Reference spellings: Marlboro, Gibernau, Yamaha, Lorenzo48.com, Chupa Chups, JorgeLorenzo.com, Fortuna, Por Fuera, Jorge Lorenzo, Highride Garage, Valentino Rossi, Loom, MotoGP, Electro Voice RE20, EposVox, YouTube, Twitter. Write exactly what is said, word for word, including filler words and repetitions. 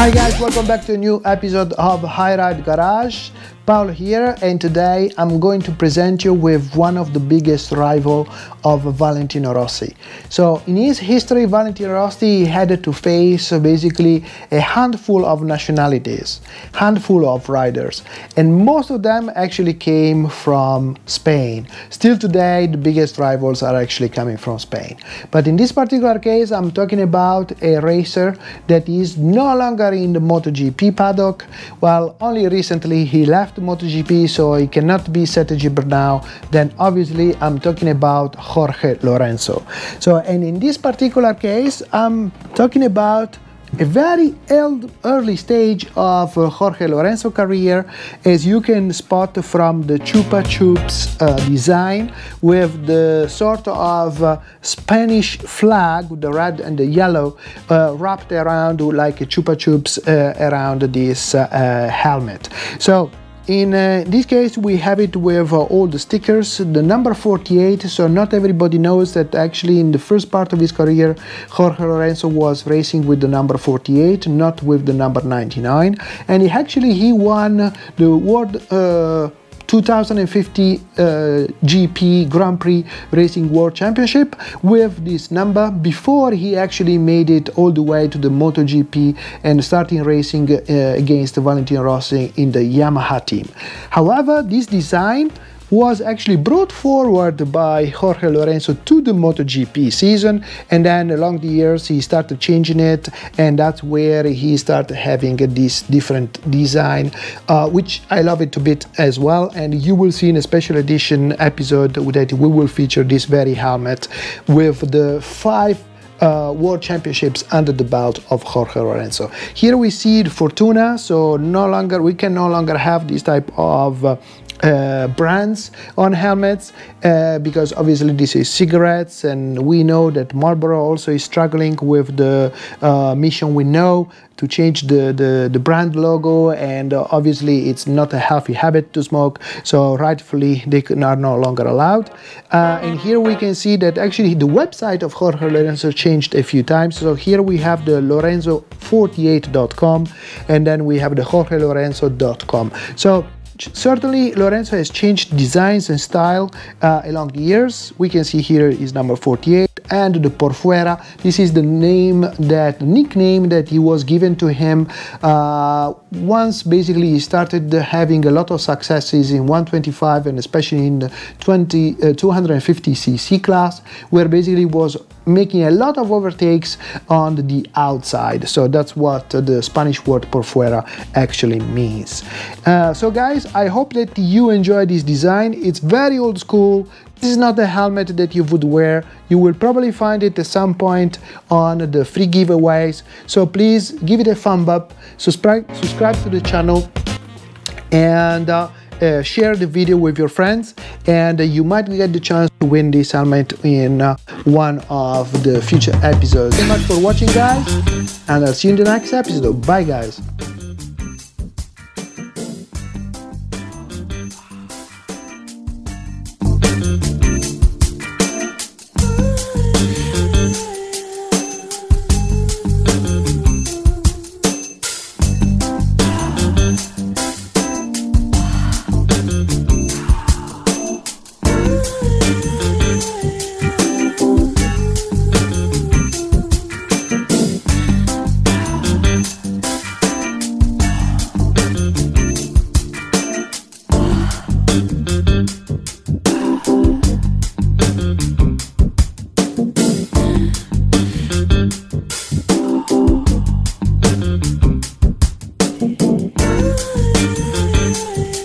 Hi guys, welcome back to a new episode of High Ride Garage. Paul here, and today I'm going to present you with one of the biggest rival of Valentino Rossi. So in his history, Valentino Rossi had to face basically a handful of nationalities, handful of riders, and most of them actually came from Spain. Still today, the biggest rivals are actually coming from Spain. But in this particular case, I'm talking about a racer that is no longer in the MotoGP paddock. Well, only recently he left MotoGP, so he cannot be set to Gibernau. Then obviously I'm talking about Jorge Lorenzo. So, and in this particular case, I'm talking about a very early stage of Jorge Lorenzo's career, as you can spot from the Chupa Chups uh, design, with the sort of uh, Spanish flag, with the red and the yellow, uh, wrapped around like a Chupa Chups uh, around this uh, uh, helmet. So in uh, this case, we have it with uh, all the stickers, the number forty-eight, so not everybody knows that actually in the first part of his career, Jorge Lorenzo was racing with the number forty-eight, not with the number ninety-nine, and he actually he won the world uh, two thousand fifty uh, G P Grand Prix Racing World Championship with this number before he actually made it all the way to the MotoGP and starting racing uh, against Valentino Rossi in the Yamaha team. However, this design was actually brought forward by Jorge Lorenzo to the MotoGP season, and then along the years he started changing it, and that's where he started having this different design, uh, which I love it a bit as well, and you will see in a special edition episode that we will feature this very helmet with the five Uh, World Championships under the belt of Jorge Lorenzo. Here we see the Fortuna, so no longer we can no longer have this type of uh, uh, brands on helmets uh, because obviously this is cigarettes, and we know that Marlboro also is struggling with the uh, mission we know to change the, the, the brand logo, and uh, obviously it's not a healthy habit to smoke, so rightfully they are no longer allowed. Uh, and here we can see that actually the website of Jorge Lorenzo changed Changed a few times. So here we have the Lorenzo forty-eight dot com, and then we have the Jorge Lorenzo dot com. So certainly Lorenzo has changed designs and style uh, along the years. We can see here is number forty-eight and the Por Fuera. This is the name, that nickname that he was given to him uh, once basically he started having a lot of successes in one twenty-five and especially in the two fifty C C class, where basically was making a lot of overtakes on the outside. So that's what the Spanish word Por Fuera actually means. Uh, so guys, I hope that you enjoy this design. It's very old school. This is not a helmet that you would wear. You will probably find it at some point on the free giveaways. So please give it a thumb up, subscribe, subscribe to the channel, and uh, uh, share the video with your friends. And uh, you might get the chance to win this helmet in uh, one of the future episodes. Thank you so much for watching, guys, and I'll see you in the next episode. Bye, guys.